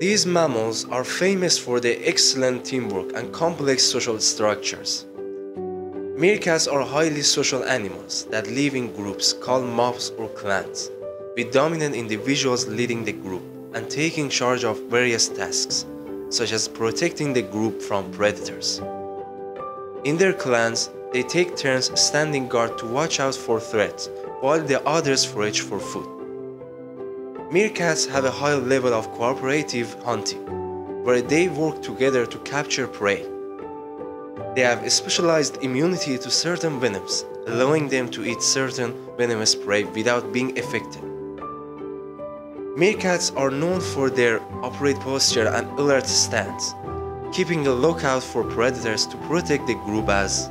These mammals are famous for their excellent teamwork and complex social structures. Meerkats are highly social animals that live in groups called mobs or clans, with dominant individuals leading the group and taking charge of various tasks, such as protecting the group from predators. In their clans, they take turns standing guard to watch out for threats, while the others forage for food. Meerkats have a high level of cooperative hunting, where they work together to capture prey. They have a specialized immunity to certain venoms, allowing them to eat certain venomous prey without being affected. Meerkats are known for their upright posture and alert stance, keeping a lookout for predators to protect the group as